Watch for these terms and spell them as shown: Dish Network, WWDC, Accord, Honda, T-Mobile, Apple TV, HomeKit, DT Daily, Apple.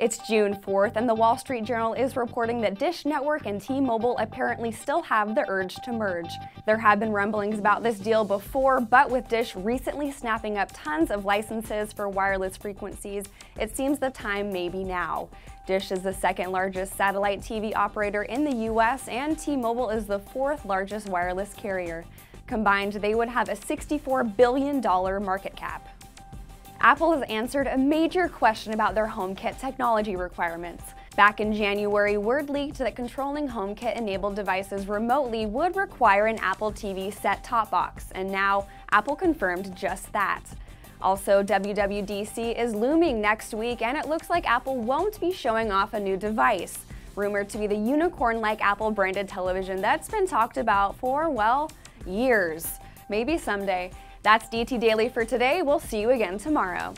It's June 4th, and the Wall Street Journal is reporting that Dish Network and T-Mobile apparently still have the urge to merge. There have been rumblings about this deal before, but with Dish recently snapping up tons of licenses for wireless frequencies, it seems the time may be now. Dish is the second largest satellite TV operator in the U.S., and T-Mobile is the fourth largest wireless carrier. Combined, they would have a $64 billion market cap. Apple has answered a major question about their HomeKit technology requirements. Back in January, word leaked that controlling HomeKit-enabled devices remotely would require an Apple TV set-top box, and now Apple confirmed just that. Also, WWDC is looming next week, and it looks like Apple won't be showing off a new device, rumored to be the unicorn-like Apple-branded television that's been talked about for, well, years. Maybe someday. That's DT Daily for today. We'll see you again tomorrow.